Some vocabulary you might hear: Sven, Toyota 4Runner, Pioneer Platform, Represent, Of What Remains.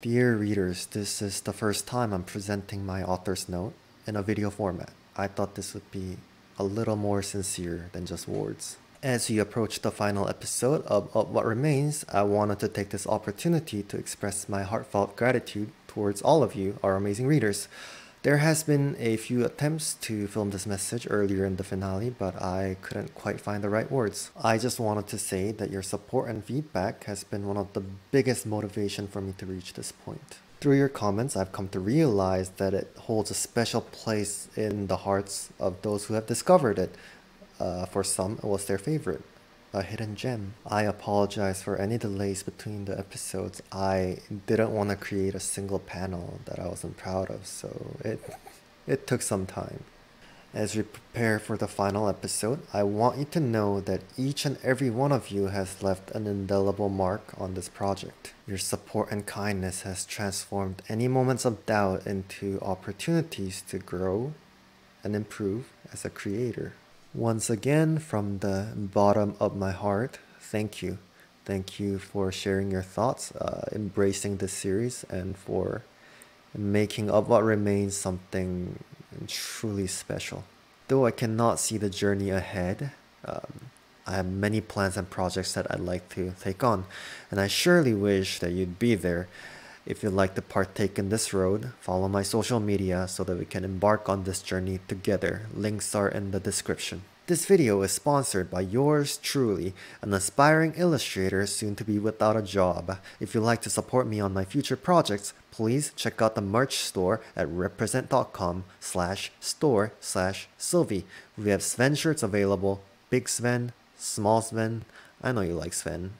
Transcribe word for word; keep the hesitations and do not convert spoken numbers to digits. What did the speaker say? Dear readers, this is the first time I'm presenting my author's note in a video format. I thought this would be a little more sincere than just words. As we approach the final episode of Of What Remains, I wanted to take this opportunity to express my heartfelt gratitude towards all of you, our amazing readers. There has been a few attempts to film this message earlier in the finale, but I couldn't quite find the right words. I just wanted to say that your support and feedback has been one of the biggest motivation for me to reach this point. Through your comments, I've come to realize that it holds a special place in the hearts of those who have discovered it. Uh, for some, it was their favorite, a hidden gem. I apologize for any delays between the episodes. I didn't want to create a single panel that I wasn't proud of, so it, it took some time. As we prepare for the final episode, I want you to know that each and every one of you has left an indelible mark on this project. Your support and kindness has transformed any moments of doubt into opportunities to grow and improve as a creator. Once again, from the bottom of my heart, thank you. Thank you for sharing your thoughts, uh, embracing this series, and for making Of What Remains something truly special. Though I cannot see the journey ahead, um, I have many plans and projects that I'd like to take on, and I surely wish that you'd be there. If you'd like to partake in this road, follow my social media so that we can embark on this journey together. Links are in the description. This video is sponsored by yours truly, an aspiring illustrator soon to be without a job. If you'd like to support me on my future projects, please check out the merch store at represent dot com slash store slash Sylvie. We have Sven shirts available, Big Sven, Small Sven, I know you like Sven.